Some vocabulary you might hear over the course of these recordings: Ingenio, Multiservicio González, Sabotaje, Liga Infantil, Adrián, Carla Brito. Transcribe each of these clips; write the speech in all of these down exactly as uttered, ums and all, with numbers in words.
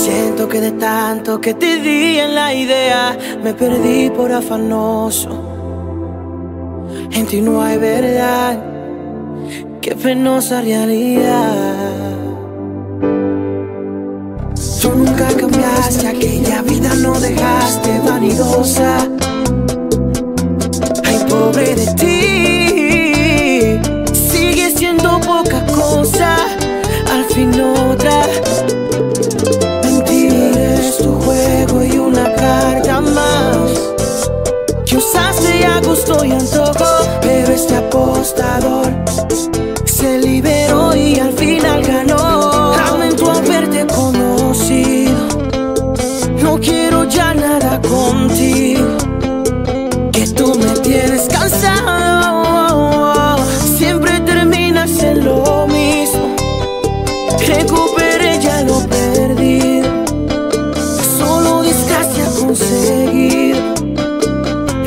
Siento que de tanto que te di en la idea me perdí por afanoso. En ti no hay verdad, qué penosa realidad. Tú nunca cambiaste, aquella vida no dejaste, vanidosa. Ay, pobre de ti, sigue siendo poca cosa, al fin otra. Tu juego y una carta más que usaste a gusto y antojo, pero este apostador se liberó y al final ganó. Lamento haberte conocido, no quiero ya nada contigo, que tú me tienes cansado, siempre terminas en lo mismo. Recuperé ya lo perdido, conseguir,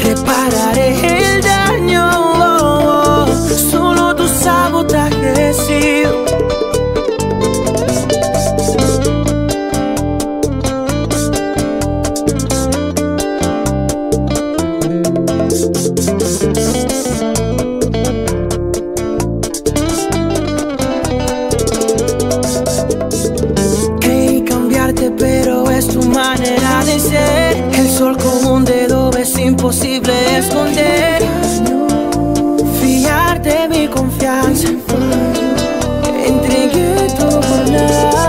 repararé el daño, oh, oh, solo tu sabotaje sí. Creí cambiarte, pero es tu manera de ser. Con un dedo es imposible esconder. Fiarte mi confianza, entregué todo por nada.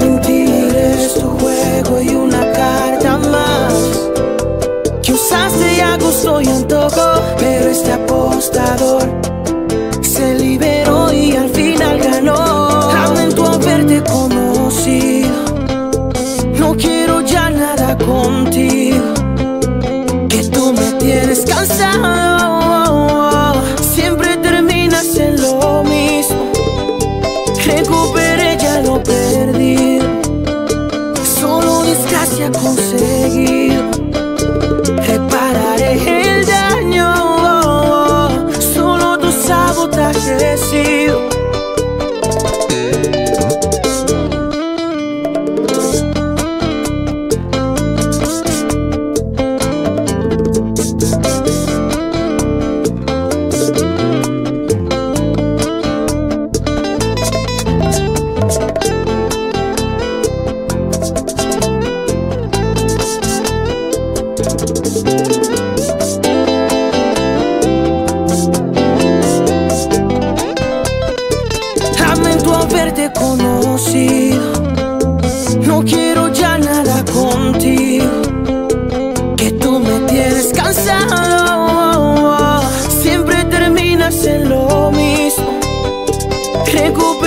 Mentir es tu juego y una carta más que usaste a gusto y antojo, pero este apostador se liberó y al final ganó. Lamento haberte conocido, no quiero ya nada contigo, que tú me tienes cansado, siempre terminas en lo mismo. Recuperé ya lo perdido, solo desgracia conseguido. Repararé el daño, oh, oh, solo tu sabotaje decido. Lamento haberte conocido, no quiero ya nada contigo, que tú me tienes cansado, siempre terminas en lo mismo. Recuperé